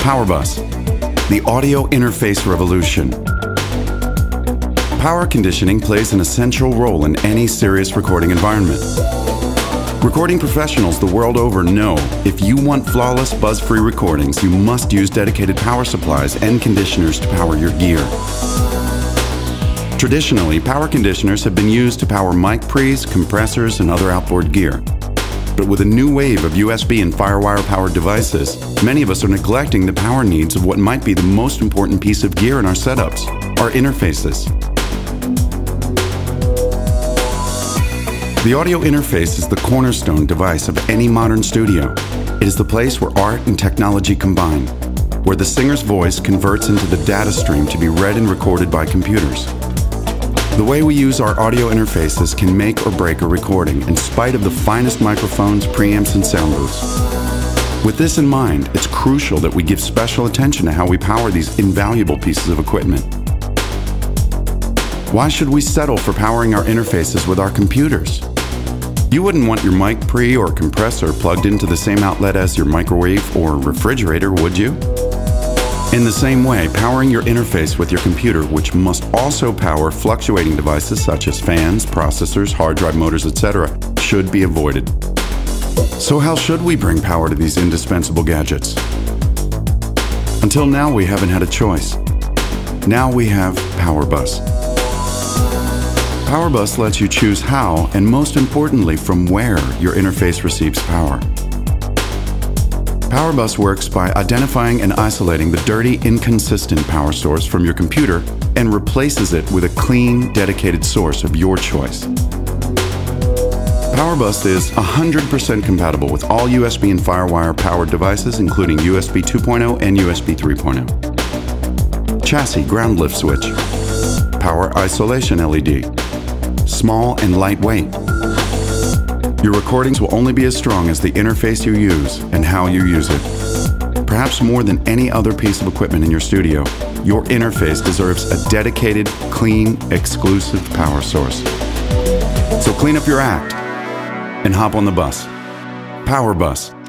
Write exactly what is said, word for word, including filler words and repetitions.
PowerBus, the audio interface revolution. Power conditioning plays an essential role in any serious recording environment. Recording professionals the world over know if you want flawless, buzz-free recordings, you must use dedicated power supplies and conditioners to power your gear. Traditionally, power conditioners have been used to power mic pre's, compressors, and other outboard gear. But with a new wave of U S B and Firewire-powered devices, many of us are neglecting the power needs of what might be the most important piece of gear in our setups, our interfaces. The audio interface is the cornerstone device of any modern studio. It is the place where art and technology combine, where the singer's voice converts into the data stream to be read and recorded by computers. The way we use our audio interfaces can make or break a recording, in spite of the finest microphones, preamps, and sound booths. With this in mind, it's crucial that we give special attention to how we power these invaluable pieces of equipment. Why should we settle for powering our interfaces with our computers? You wouldn't want your mic pre or compressor plugged into the same outlet as your microwave or refrigerator, would you? In the same way, powering your interface with your computer, which must also power fluctuating devices such as fans, processors, hard drive motors, et cetera, should be avoided. So how should we bring power to these indispensable gadgets? Until now, we haven't had a choice. Now we have PowerBus. PowerBus lets you choose how, and most importantly, from where your interface receives power. PowerBus works by identifying and isolating the dirty, inconsistent power source from your computer and replaces it with a clean, dedicated source of your choice. PowerBus is one hundred percent compatible with all U S B and Firewire-powered devices, including U S B two point oh and U S B three point oh. Chassis ground lift switch. Power isolation L E D. Small and lightweight. Your recordings will only be as strong as the interface you use and how you use it. Perhaps more than any other piece of equipment in your studio, your interface deserves a dedicated, clean, exclusive power source. So clean up your act and hop on the bus. PowerBus.